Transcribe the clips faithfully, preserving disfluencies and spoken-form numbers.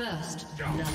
First love.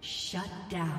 Shut down.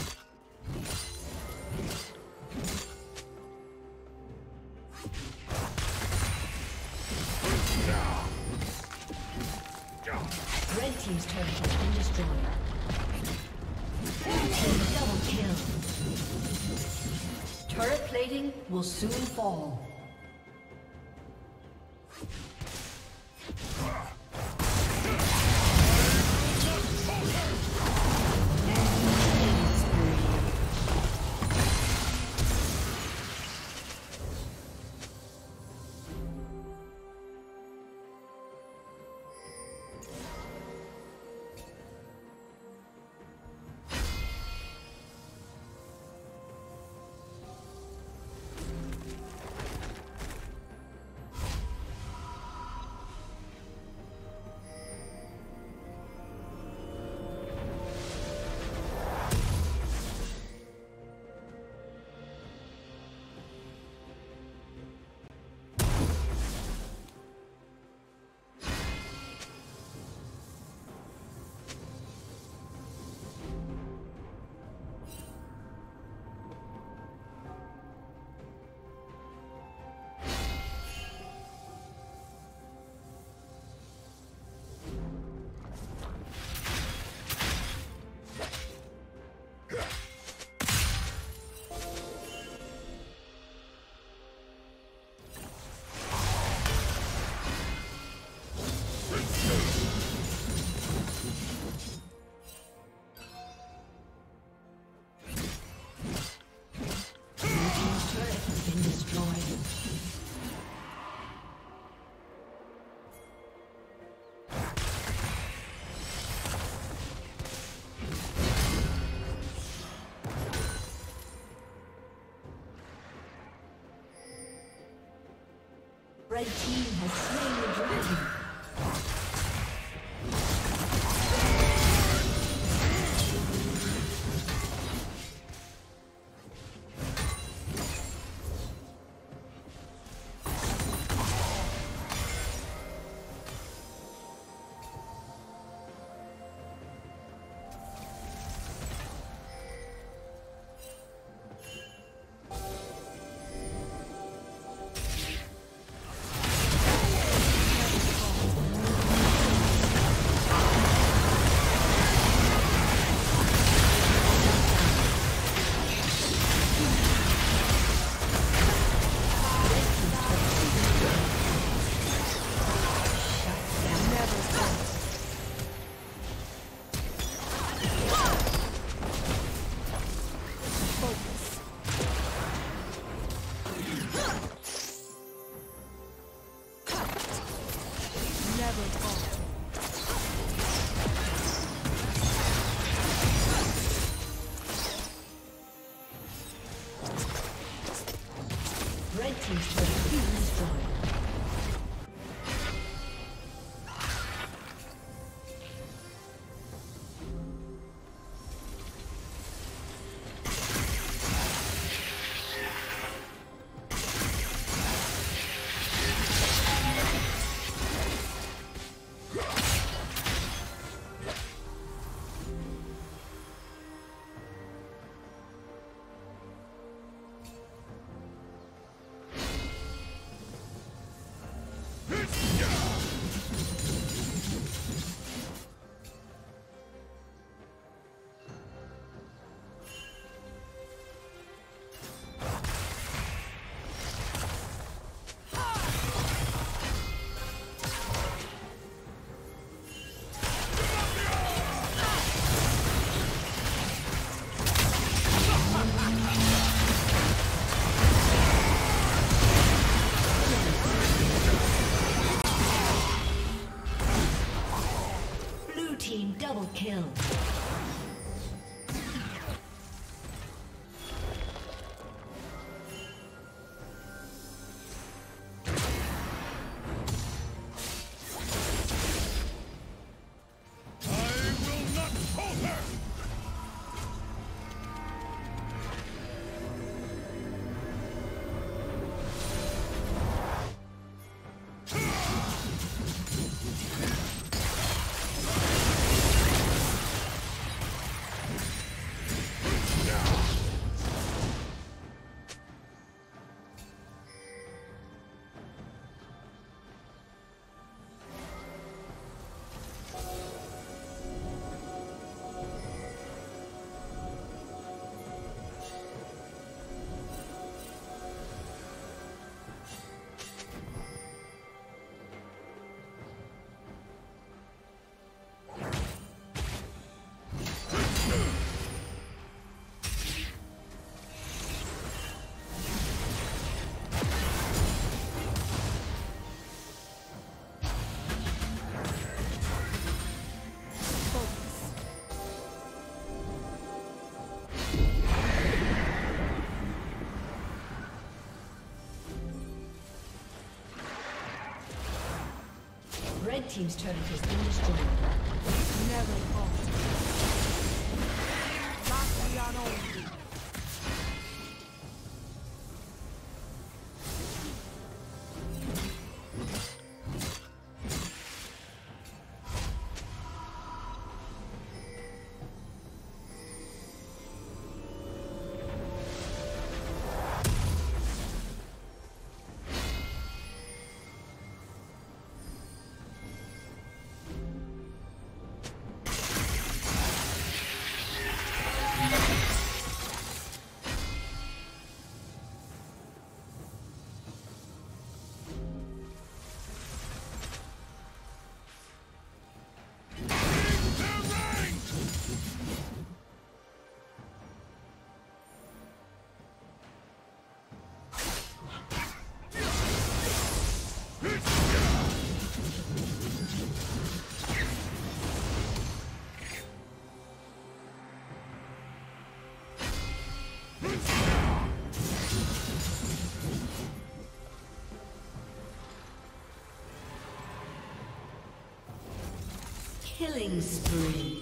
Red team's turret has been destroyed. Red team double kill. Turret plating will soon fall. Red team has slain the dragon. Kill. I will not falter. team's turret has been destroyed. Never fall. Not beyond all. Killing spree.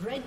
Red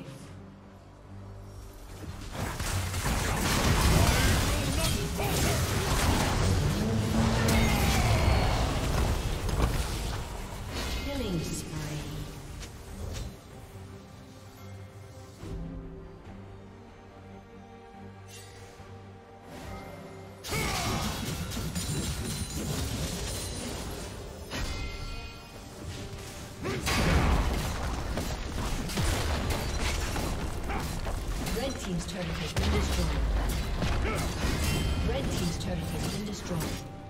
turret has been destroyed. Red team's turret has been destroyed. Red team's turret has been destroyed.